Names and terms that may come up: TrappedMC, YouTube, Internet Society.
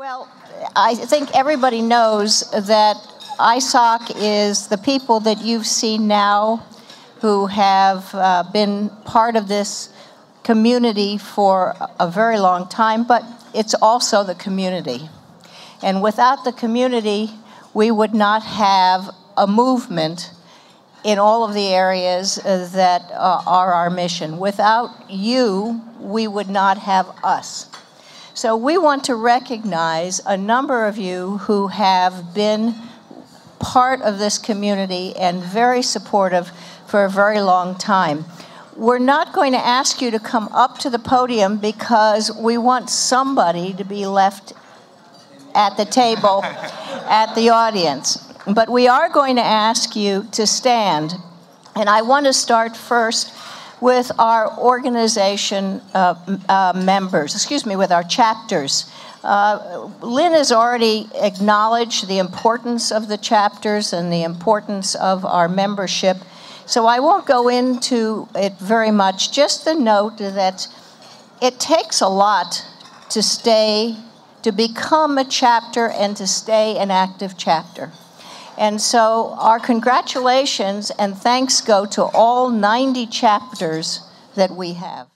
Well, I think everybody knows that ISOC is the people that you've seen now who have been part of this community for a very long time, but it's also the community. And without the community, we would not have a movement in all of the areas that are our mission. Without you, we would not have us. So we want to recognize a number of you who have been part of this community and very supportive for a very long time. We're not going to ask you to come up to the podium because we want somebody to be left at the table at the audience. But we are going to ask you to stand. And I want to start first with our organization members, excuse me, with our chapters. Lynn has already acknowledged the importance of the chapters and the importance of our membership. So I won't go into it very much, just the note that it takes a lot to stay, to become a chapter and to stay an active chapter. And so our congratulations and thanks go to all 90 chapters that we have.